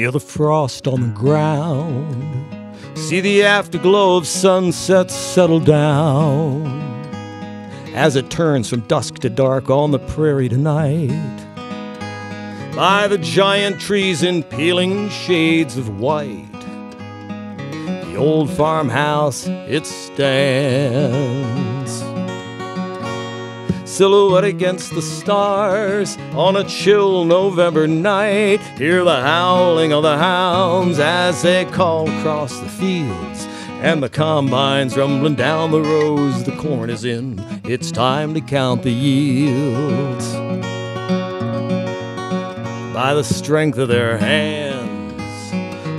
Hear the frost on the ground, see the afterglow of sunset settle down. As it turns from dusk to dark on the prairie tonight, by the giant trees in peeling shades of white, the old farmhouse, it stands, silhouette against the stars on a chill November night. Hear the howling of the hounds as they call across the fields, and the combines rumbling down the rows the corn is in. It's time to count the yields. By the strength of their hands,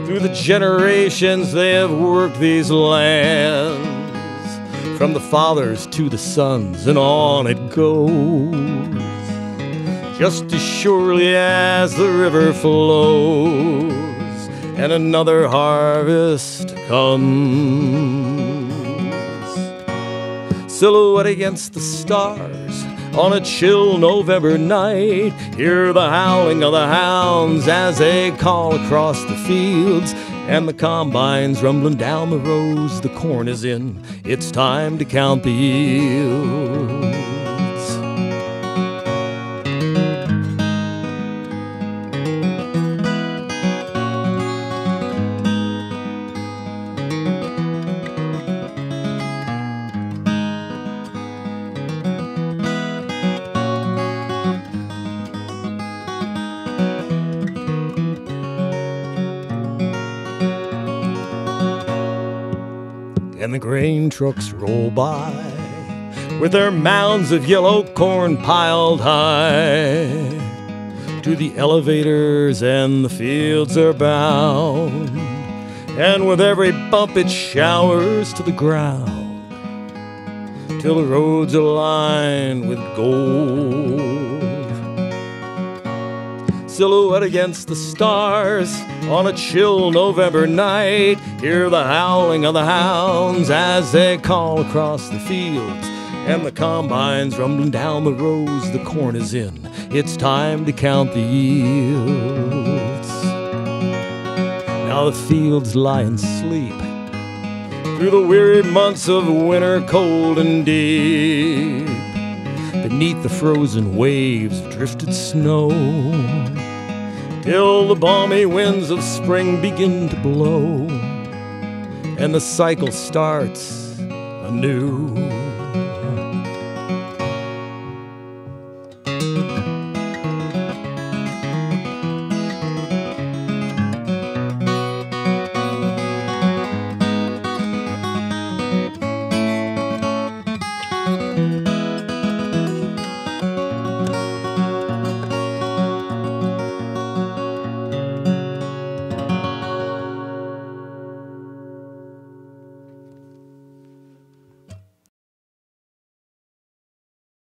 through the generations they have worked these lands, from the fathers to the sons, and on it goes, just as surely as the river flows, and another harvest comes. Silhouette against the stars on a chill November night, hear the howling of the hounds as they call across the fields, and the combines rumbling down the rows the corn is in. It's time to count the yields. And the grain trucks roll by with their mounds of yellow corn piled high. To the elevators and the fields are bound, and with every bump it showers to the ground, till the roads are lined with gold. Silhouette against the stars on a chill November night, hear the howling of the hounds as they call across the fields, and the combines rumbling down the rows the corn is in. It's time to count the yields. Now the fields lie in sleep through the weary months of winter cold and deep, beneath the frozen waves of drifted snow, till the balmy winds of spring begin to blow, and the cycle starts anew.